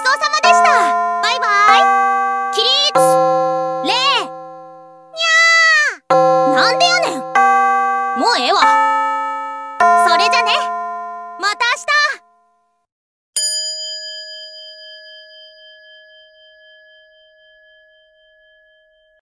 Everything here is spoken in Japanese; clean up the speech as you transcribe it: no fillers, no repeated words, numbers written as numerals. そう